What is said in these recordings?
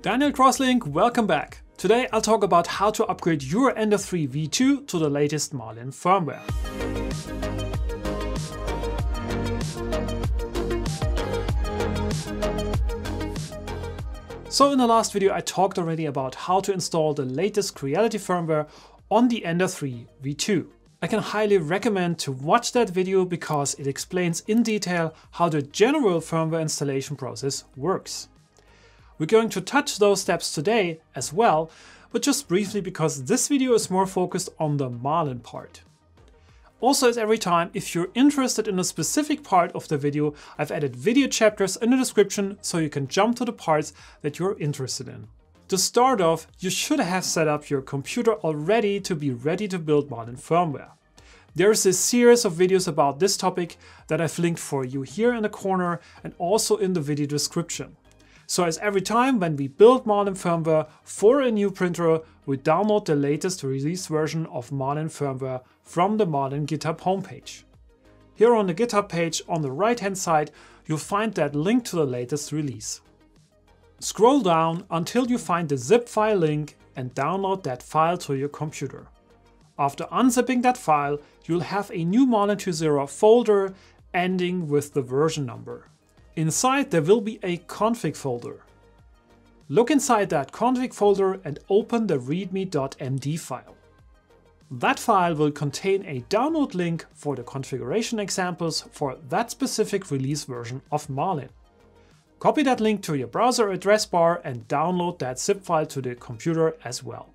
Daniel Crosslink, welcome back. Today I'll talk about how to upgrade your Ender 3 V2 to the latest Marlin firmware. So in the last video I talked already about how to install the latest Creality firmware on the Ender 3 V2. I can highly recommend to watch that video because it explains in detail how the general firmware installation process works. We're going to touch those steps today as well, but just briefly because this video is more focused on the Marlin part. Also, as every time, if you're interested in a specific part of the video, I've added video chapters in the description so you can jump to the parts that you're interested in. To start off, you should have set up your computer already to be ready to build Marlin firmware. There's a series of videos about this topic that I've linked for you here in the corner and also in the video description. So as every time when we build Marlin firmware for a new printer, we download the latest release version of Marlin firmware from the Marlin GitHub homepage. Here on the GitHub page on the right hand side, you'll find that link to the latest release. Scroll down until you find the zip file link and download that file to your computer. After unzipping that file, you'll have a new Marlin 2.0 folder ending with the version number. Inside there will be a config folder. Look inside that config folder and open the readme.md file. That file will contain a download link for the configuration examples for that specific release version of Marlin. Copy that link to your browser address bar and download that zip file to the computer as well.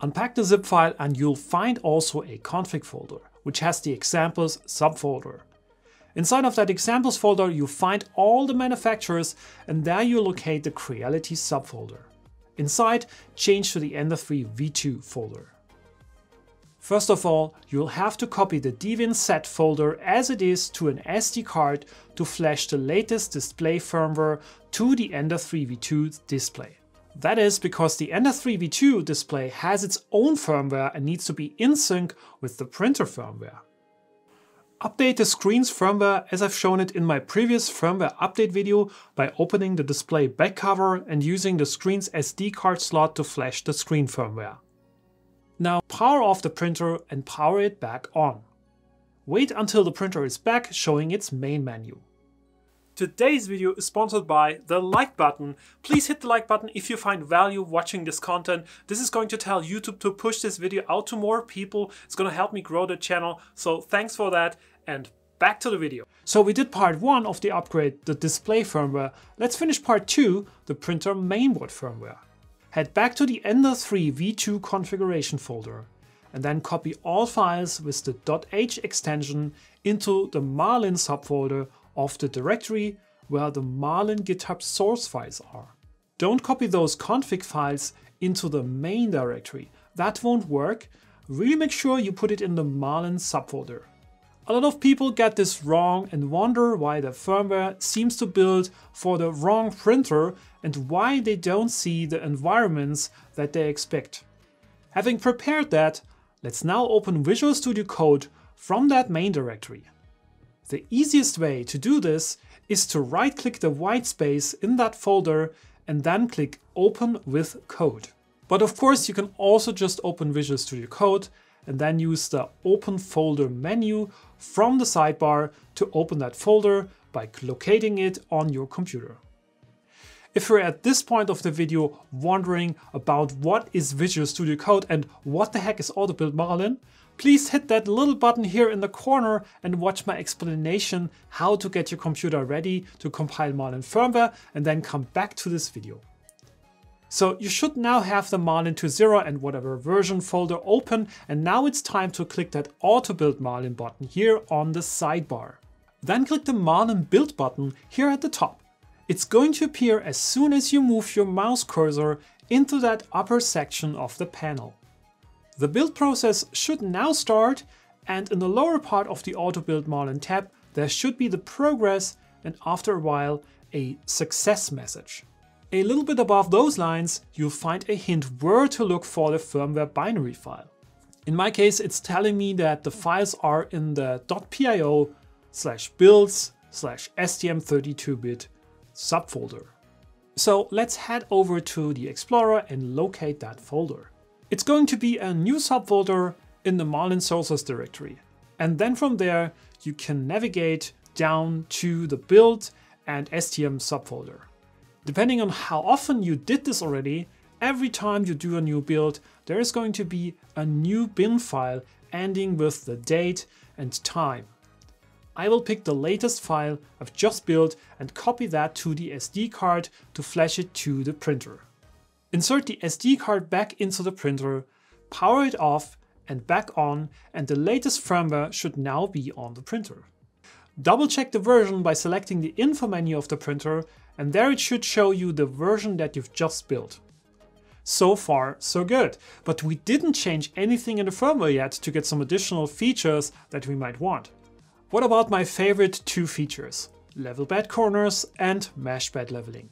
Unpack the zip file and you'll find also a config folder, which has the examples subfolder. Inside of that examples folder, you find all the manufacturers and there you locate the Creality subfolder. Inside, change to the Ender 3 V2 folder. First of all, you'll have to copy the DWIN_SET folder as it is to an SD card to flash the latest display firmware to the Ender 3 V2 display. That is because the Ender 3 V2 display has its own firmware and needs to be in sync with the printer firmware. Update the screen's firmware as I've shown it in my previous firmware update video by opening the display back cover and using the screen's SD card slot to flash the screen firmware. Now power off the printer and power it back on. Wait until the printer is back showing its main menu. Today's video is sponsored by the like button. Please hit the like button if you find value watching this content. This is going to tell YouTube to push this video out to more people. It's going to help me grow the channel. So thanks for that and back to the video. So we did part one of the upgrade, the display firmware. Let's finish part two, the printer mainboard firmware. Head back to the Ender 3 V2 configuration folder and then copy all files with the .h extension into the Marlin subfolder of the directory where the Marlin GitHub source files are. Don't copy those config files into the main directory. That won't work. Really make sure you put it in the Marlin subfolder. A lot of people get this wrong and wonder why the firmware seems to build for the wrong printer and why they don't see the environments that they expect. Having prepared that, let's now open Visual Studio Code from that main directory. The easiest way to do this is to right-click the white space in that folder and then click Open with Code. But of course you can also just open Visual Studio Code and then use the Open Folder menu from the sidebar to open that folder by locating it on your computer. If you're at this point of the video wondering about what is Visual Studio Code and what the heck is Auto Build Marlin, please hit that little button here in the corner and watch my explanation how to get your computer ready to compile Marlin firmware and then come back to this video. So you should now have the Marlin 2.0 and whatever version folder open, and now it's time to click that Auto Build Marlin button here on the sidebar. Then click the Marlin Build button here at the top. It's going to appear as soon as you move your mouse cursor into that upper section of the panel. The build process should now start, and in the lower part of the Auto Build Marlin tab, there should be the progress and after a while a success message. A little bit above those lines, you'll find a hint where to look for the firmware binary file. In my case, it's telling me that the files are in the .pio/builds/stm32bit subfolder. So let's head over to the Explorer and locate that folder. It's going to be a new subfolder in the Marlin sources directory. And then from there, you can navigate down to the build and STM subfolder. Depending on how often you did this already, every time you do a new build, there is going to be a new bin file ending with the date and time. I will pick the latest file I've just built and copy that to the SD card to flash it to the printer. Insert the SD card back into the printer, power it off and back on, and the latest firmware should now be on the printer. Double check the version by selecting the info menu of the printer, and there it should show you the version that you've just built. So far, so good, but we didn't change anything in the firmware yet to get some additional features that we might want. What about my favorite two features? Level bed corners and mesh bed leveling.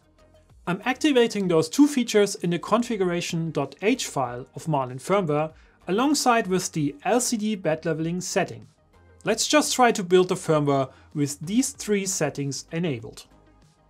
I'm activating those two features in the configuration.h file of Marlin firmware alongside with the LCD bed leveling setting. Let's just try to build the firmware with these three settings enabled.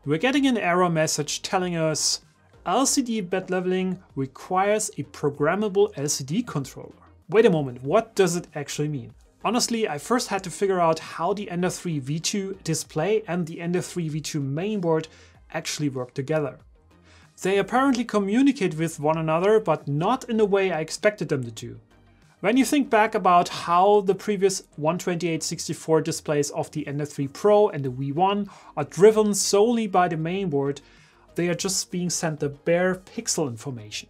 We're getting an error message telling us LCD bed leveling requires a programmable LCD controller. Wait a moment, what does it actually mean? Honestly, I first had to figure out how the Ender 3 V2 display and the Ender 3 V2 mainboard actually work together. They apparently communicate with one another, but not in the way I expected them to do. When you think back about how the previous 128/64 displays of the Ender 3 Pro and the V1 are driven solely by the mainboard, they are just being sent the bare pixel information.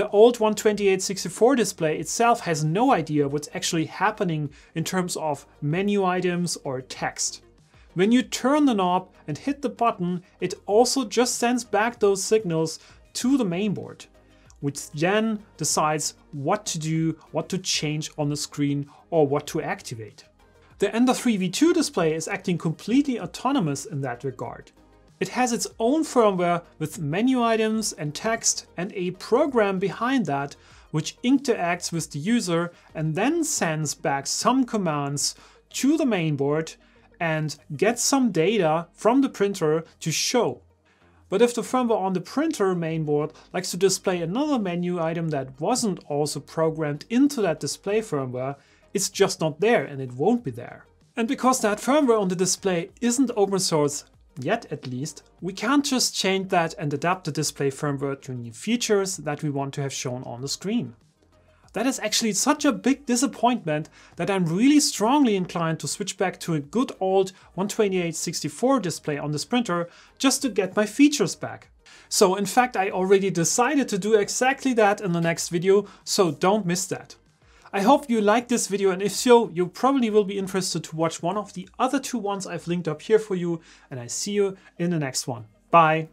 The old 128/64 display itself has no idea what's actually happening in terms of menu items or text. When you turn the knob and hit the button, it also just sends back those signals to the mainboard, which then decides what to do, what to change on the screen, or what to activate. The Ender 3 V2 display is acting completely autonomous in that regard. It has its own firmware with menu items and text and a program behind that which interacts with the user and then sends back some commands to the mainboard and gets some data from the printer to show. But if the firmware on the printer mainboard likes to display another menu item that wasn't also programmed into that display firmware, it's just not there and it won't be there. And because that firmware on the display isn't open source, yet at least, we can't just change that and adapt the display firmware to new features that we want to have shown on the screen. That is actually such a big disappointment that I'm really strongly inclined to switch back to a good old 128/64 display on this printer just to get my features back. So in fact, I already decided to do exactly that in the next video, so don't miss that. I hope you liked this video, and if so, you probably will be interested to watch one of the other two ones I've linked up here for you, and I see you in the next one. Bye!